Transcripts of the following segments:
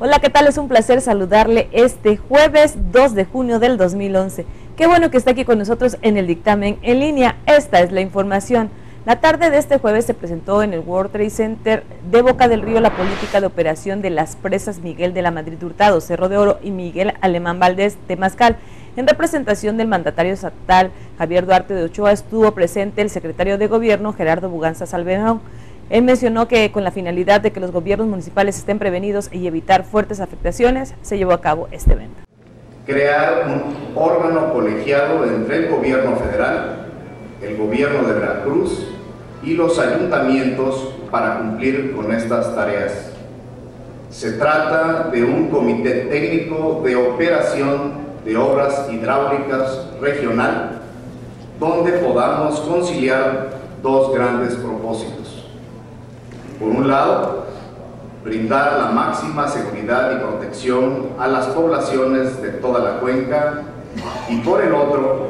Hola, ¿qué tal? Es un placer saludarle este jueves 2 de junio del 2011. Qué bueno que está aquí con nosotros en el dictamen en línea. Esta es la información. La tarde de este jueves se presentó en el World Trade Center de Boca del Río la política de operación de las presas Miguel de la Madrid Hurtado, Cerro de Oro y Miguel Alemán Valdés Temazcal. En representación del mandatario estatal Javier Duarte de Ochoa estuvo presente el secretario de Gobierno Gerardo Buganza Salveón. Él mencionó que con la finalidad de que los gobiernos municipales estén prevenidos y evitar fuertes afectaciones, se llevó a cabo este evento. Crear un órgano colegiado entre el gobierno federal, el gobierno de Veracruz y los ayuntamientos para cumplir con estas tareas. Se trata de un comité técnico de operación de obras hidráulicas regional, donde podamos conciliar dos grandes propósitos. Por un lado, brindar la máxima seguridad y protección a las poblaciones de toda la cuenca, y por el otro,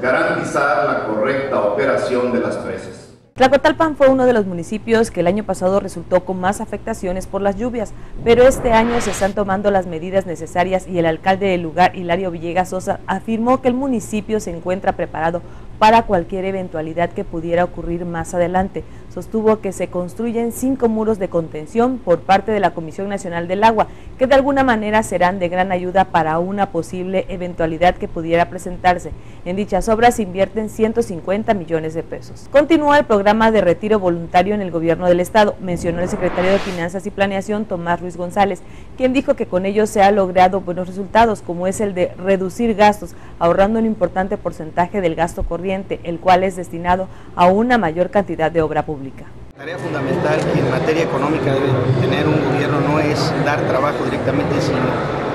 garantizar la correcta operación de las presas. Tlacotalpan fue uno de los municipios que el año pasado resultó con más afectaciones por las lluvias, pero este año se están tomando las medidas necesarias y el alcalde del lugar, Hilario Villegas Sosa, afirmó que el municipio se encuentra preparado para cualquier eventualidad que pudiera ocurrir más adelante. Sostuvo que se construyen 5 muros de contención por parte de la Comisión Nacional del Agua, que de alguna manera serán de gran ayuda para una posible eventualidad que pudiera presentarse. En dichas obras se invierten 150 millones de pesos. Continúa el programa de retiro voluntario en el gobierno del estado, mencionó el secretario de Finanzas y Planeación Tomás Ruiz González, quien dijo que con ello se ha logrado buenos resultados, como es el de reducir gastos, ahorrando un importante porcentaje del gasto corriente, el cual es destinado a una mayor cantidad de obra pública. La tarea fundamental que en materia económica debe tener un gobierno no es dar trabajo directamente, sino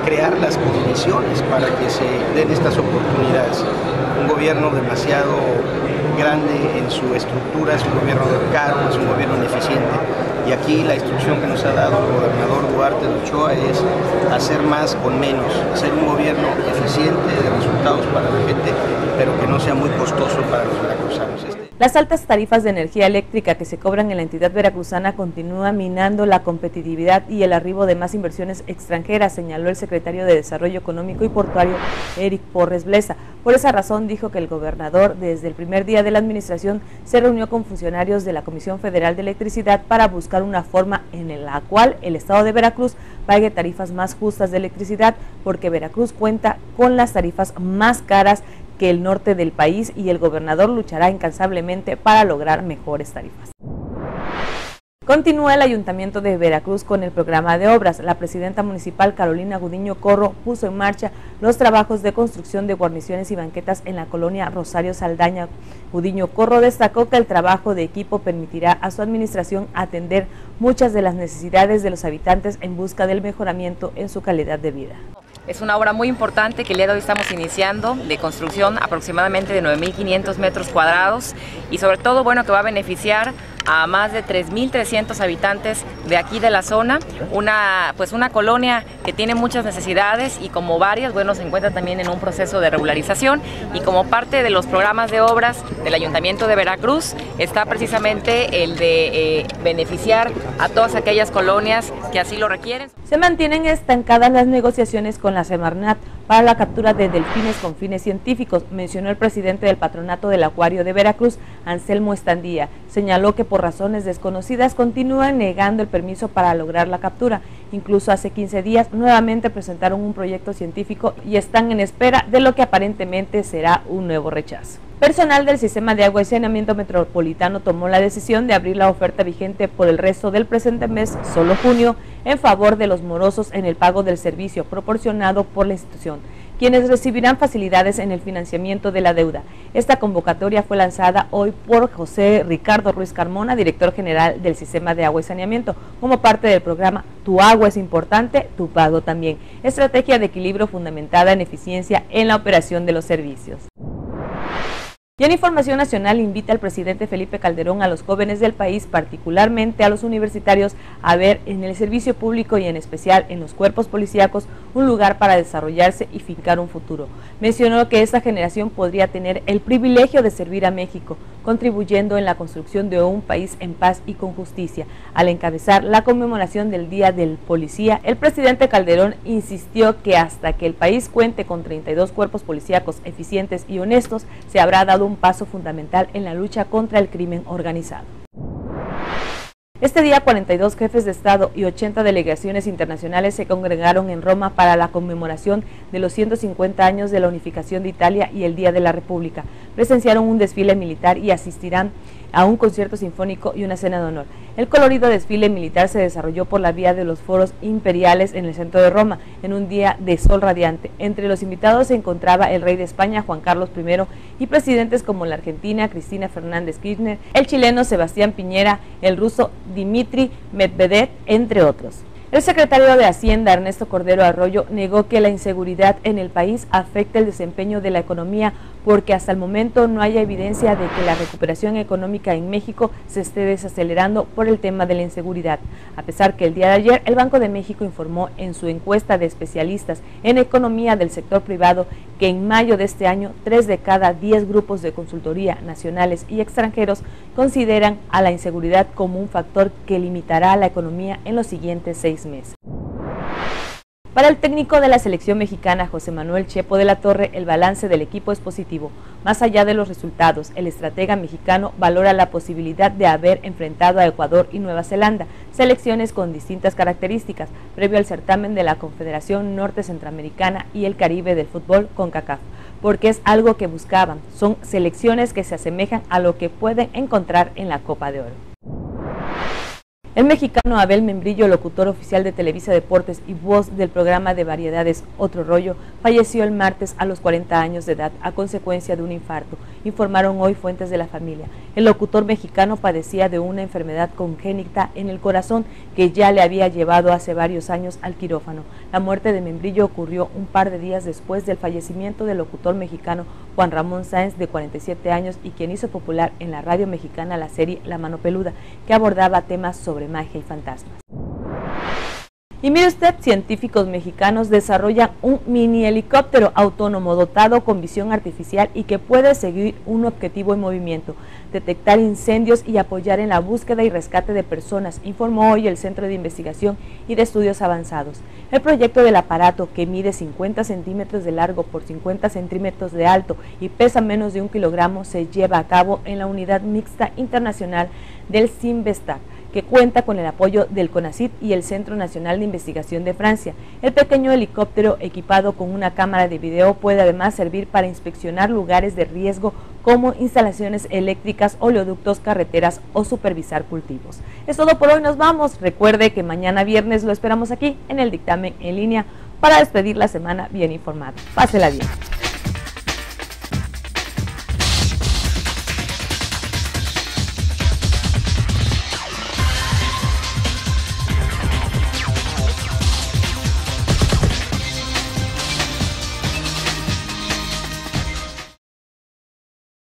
crear las condiciones para que se den estas oportunidades. Un gobierno demasiado grande en su estructura, es un gobierno caro, es un gobierno ineficiente. Y aquí la instrucción que nos ha dado el gobernador Duarte de Ochoa es hacer más con menos, hacer un gobierno eficiente de resultados para la gente, pero que no sea muy costoso para los veracruzanos. Las altas tarifas de energía eléctrica que se cobran en la entidad veracruzana continúan minando la competitividad y el arribo de más inversiones extranjeras, señaló el secretario de Desarrollo Económico y Portuario, Eric Porres Blesa. Por esa razón dijo que el gobernador desde el primer día de la administración se reunió con funcionarios de la Comisión Federal de Electricidad para buscar una forma en la cual el estado de Veracruz pague tarifas más justas de electricidad, porque Veracruz cuenta con las tarifas más caras que el norte del país y el gobernador luchará incansablemente para lograr mejores tarifas. Continúa el Ayuntamiento de Veracruz con el programa de obras. La presidenta municipal Carolina Gudiño Corro puso en marcha los trabajos de construcción de guarniciones y banquetas en la colonia Rosario Saldaña. Gudiño Corro destacó que el trabajo de equipo permitirá a su administración atender muchas de las necesidades de los habitantes en busca del mejoramiento en su calidad de vida. Es una obra muy importante que el día de hoy estamos iniciando, de construcción aproximadamente de 9.500 metros cuadrados y sobre todo bueno que va a beneficiar a más de 3.300 habitantes de aquí de la zona, una colonia que tiene muchas necesidades y como varias, bueno, se encuentra también en un proceso de regularización y como parte de los programas de obras del Ayuntamiento de Veracruz está precisamente el de beneficiar a todas aquellas colonias que así lo requieren. Se mantienen estancadas las negociaciones con la Semarnat para la captura de delfines con fines científicos, mencionó el presidente del Patronato del Acuario de Veracruz, Anselmo Estandía. Señaló que por razones desconocidas continúan negando el permiso para lograr la captura. Incluso hace 15 días nuevamente presentaron un proyecto científico y están en espera de lo que aparentemente será un nuevo rechazo. Personal del Sistema de Agua y Saneamiento Metropolitano tomó la decisión de abrir la oferta vigente por el resto del presente mes, solo junio, en favor de los morosos en el pago del servicio proporcionado por la institución, quienes recibirán facilidades en el financiamiento de la deuda. Esta convocatoria fue lanzada hoy por José Ricardo Ruiz Carmona, director general del Sistema de Agua y Saneamiento, como parte del programa Tu agua es importante, tu pago también, estrategia de equilibrio fundamentada en eficiencia en la operación de los servicios. Y en Información Nacional invita al presidente Felipe Calderón a los jóvenes del país, particularmente a los universitarios, a ver en el servicio público y en especial en los cuerpos policíacos un lugar para desarrollarse y fincar un futuro. Mencionó que esta generación podría tener el privilegio de servir a México. contribuyendo en la construcción de un país en paz y con justicia. Al encabezar la conmemoración del Día del Policía, el presidente Calderón insistió que hasta que el país cuente con 32 cuerpos policíacos eficientes y honestos, se habrá dado un paso fundamental en la lucha contra el crimen organizado. Este día, 42 jefes de Estado y 80 delegaciones internacionales se congregaron en Roma para la conmemoración de los 150 años de la unificación de Italia y el Día de la República. Presenciaron un desfile militar y asistirán a un concierto sinfónico y una cena de honor. El colorido desfile militar se desarrolló por la vía de los foros imperiales en el centro de Roma, en un día de sol radiante. Entre los invitados se encontraba el rey de España, Juan Carlos I, y presidentes como la argentina, Cristina Fernández de Kirchner, el chileno Sebastián Piñera, el ruso Dimitri Medvedev, entre otros. El secretario de Hacienda, Ernesto Cordero Arroyo, negó que la inseguridad en el país afecta el desempeño de la economía porque hasta el momento no hay evidencia de que la recuperación económica en México se esté desacelerando por el tema de la inseguridad. A pesar que el día de ayer el Banco de México informó en su encuesta de especialistas en economía del sector privado que en mayo de este año 3 de cada 10 grupos de consultoría nacionales y extranjeros consideran a la inseguridad como un factor que limitará la economía en los siguientes 6 meses. Para el técnico de la selección mexicana, José Manuel Chepo de la Torre, el balance del equipo es positivo. Más allá de los resultados, el estratega mexicano valora la posibilidad de haber enfrentado a Ecuador y Nueva Zelanda, selecciones con distintas características, previo al certamen de la Confederación Norte Centroamericana y el Caribe del Fútbol CONCACAF, porque es algo que buscaban, son selecciones que se asemejan a lo que pueden encontrar en la Copa de Oro. El mexicano Abel Membrillo, locutor oficial de Televisa Deportes y voz del programa de variedades Otro Rollo, falleció el martes a los 40 años de edad a consecuencia de un infarto, informaron hoy fuentes de la familia. El locutor mexicano padecía de una enfermedad congénita en el corazón que ya le había llevado hace varios años al quirófano. La muerte de Membrillo ocurrió un par de días después del fallecimiento del locutor mexicano Juan Ramón Sáenz, de 47 años y quien hizo popular en la radio mexicana la serie La Mano Peluda, que abordaba temas sobre magia y fantasmas. Y mire usted, científicos mexicanos desarrollan un mini helicóptero autónomo dotado con visión artificial y que puede seguir un objetivo en movimiento, detectar incendios y apoyar en la búsqueda y rescate de personas, informó hoy el Centro de Investigación y de Estudios Avanzados. El proyecto del aparato, que mide 50 centímetros de largo por 50 centímetros de alto y pesa menos de 1 kilogramo, se lleva a cabo en la Unidad Mixta Internacional del CINVESTAV, que cuenta con el apoyo del CONACYT y el Centro Nacional de Investigación de Francia. El pequeño helicóptero, equipado con una cámara de video, puede además servir para inspeccionar lugares de riesgo como instalaciones eléctricas, oleoductos, carreteras o supervisar cultivos. Es todo por hoy, nos vamos. Recuerde que mañana viernes lo esperamos aquí en El Dictamen en línea para despedir la semana bien informada. Pásela bien.